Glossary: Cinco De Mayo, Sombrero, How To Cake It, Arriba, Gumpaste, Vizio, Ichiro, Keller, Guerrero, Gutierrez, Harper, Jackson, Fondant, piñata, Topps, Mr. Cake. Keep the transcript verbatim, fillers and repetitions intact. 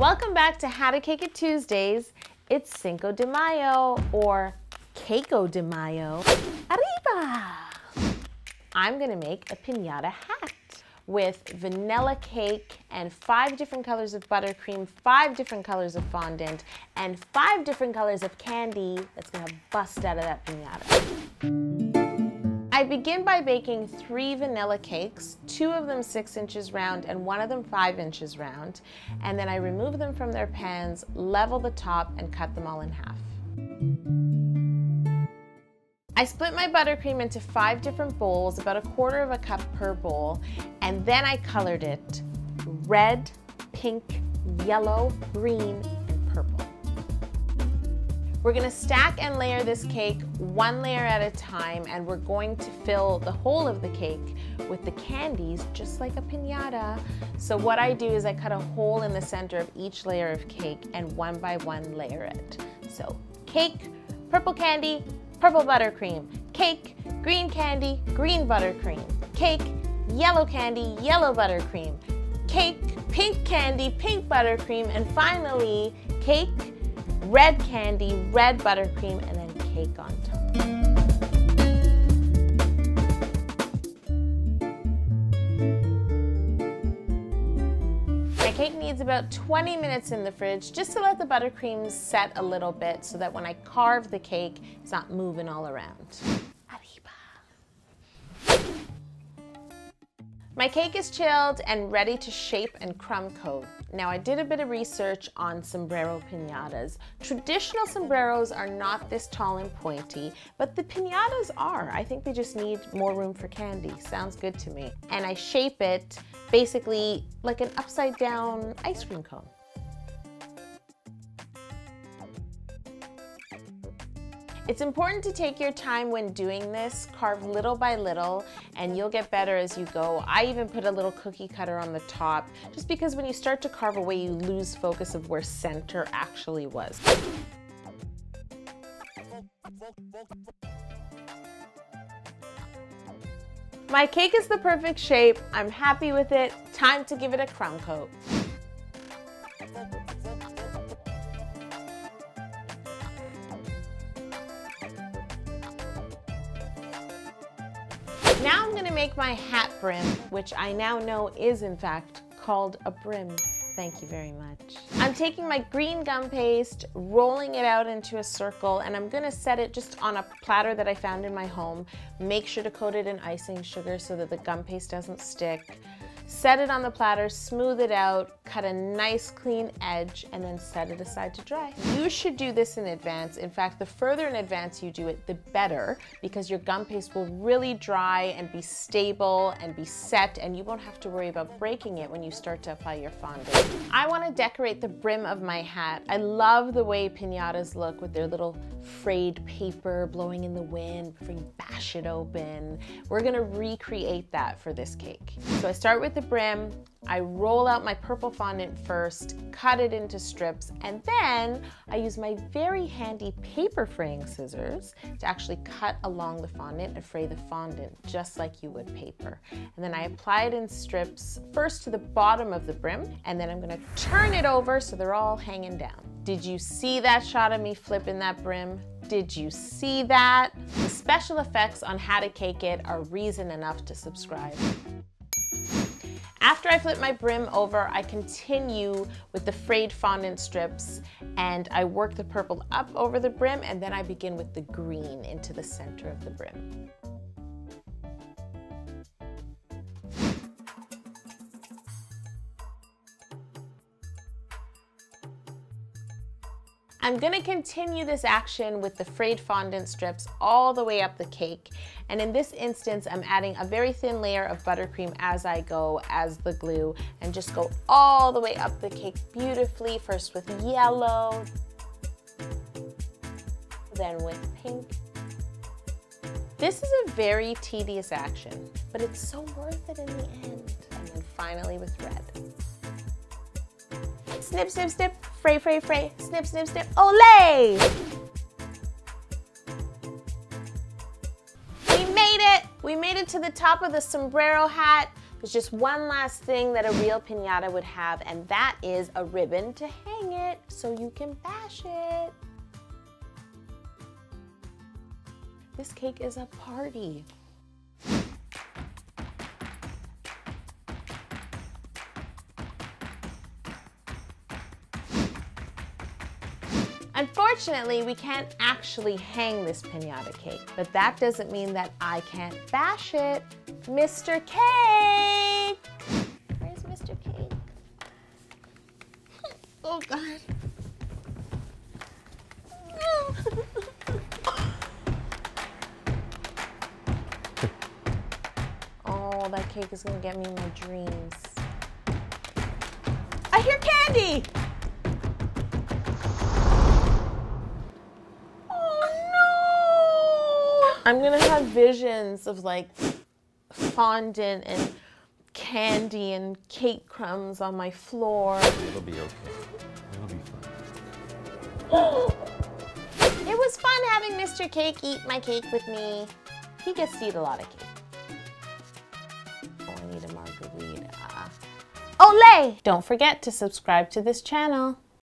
Welcome back to How to Cake It Tuesdays. It's Cinco de Mayo, or Cakeo de Mayo. Arriba! I'm gonna make a piñata hat with vanilla cake and five different colors of buttercream, five different colors of fondant, and five different colors of candy that's gonna bust out of that piñata. I begin by baking three vanilla cakes, two of them six inches round and one of them five inches round, and then I remove them from their pans, level the top, and cut them all in half. I split my buttercream into five different bowls, about a quarter of a cup per bowl, and then I colored it red, pink, yellow, green, and purple. We're gonna stack and layer this cake one layer at a time, and we're going to fill the whole of the cake with the candies, just like a piñata. So what I do is I cut a hole in the center of each layer of cake and one by one layer it. So cake, purple candy, purple buttercream, cake, green candy, green buttercream, cake, yellow candy, yellow buttercream, cake, pink candy, pink buttercream, and finally, cake, red candy, red buttercream, and then cake on top. My cake needs about twenty minutes in the fridge just to let the buttercream set a little bit so that when I carve the cake, it's not moving all around. Arriba. My cake is chilled and ready to shape and crumb coat. Now I did a bit of research on sombrero piñatas. Traditional sombreros are not this tall and pointy, but the piñatas are. I think they just need more room for candy. Sounds good to me. And I shape it basically like an upside down ice cream cone. It's important to take your time when doing this, carve little by little, and you'll get better as you go. I even put a little cookie cutter on the top, just because when you start to carve away, you lose focus of where center actually was. My cake is the perfect shape. I'm happy with it. Time to give it a crumb coat. Now I'm gonna make my hat brim, which I now know is in fact called a brim. Thank you very much. I'm taking my green gum paste, rolling it out into a circle, and I'm gonna set it just on a platter that I found in my home. Make sure to coat it in icing sugar so that the gum paste doesn't stick. Set it on the platter, smooth it out, cut a nice clean edge, and then set it aside to dry. You should do this in advance. In fact, the further in advance you do it, the better, because your gum paste will really dry and be stable and be set, and you won't have to worry about breaking it when you start to apply your fondant. I want to decorate the brim of my hat. I love the way piñatas look with their little frayed paper blowing in the wind before you bash it open. We're gonna recreate that for this cake. So I start with the brim, I roll out my purple fondant first, cut it into strips, and then I use my very handy paper fraying scissors to actually cut along the fondant and fray the fondant just like you would paper. And then I apply it in strips, first to the bottom of the brim, and then I'm gonna turn it over so they're all hanging down. Did you see that shot of me flipping that brim? Did you see that? The special effects on How to Cake It are reason enough to subscribe. After I flip my brim over, I continue with the frayed fondant strips, and I work the purple up over the brim, and then I begin with the green into the center of the brim. I'm gonna continue this action with the frayed fondant strips all the way up the cake. And in this instance, I'm adding a very thin layer of buttercream as I go, as the glue, and just go all the way up the cake beautifully, first with yellow, then with pink. This is a very tedious action, but it's so worth it in the end. And then finally with red. Snip, snip, snip, fray, fray, fray, snip, snip, snip, olé! We made it! We made it to the top of the sombrero hat. There's just one last thing that a real piñata would have, and that is a ribbon to hang it so you can bash it. This cake is a party. Unfortunately, we can't actually hang this piñata cake, but that doesn't mean that I can't bash it. Mister Cake! Where's Mister Cake? Oh, God. Oh, that cake is gonna get me my dreams. I hear candy! I'm gonna have visions of like fondant and candy and cake crumbs on my floor. It'll be okay. It'll be fun. It was fun having Mister Cake eat my cake with me. He gets to eat a lot of cake. Oh, I need a margarita. Olé! Don't forget to subscribe to this channel.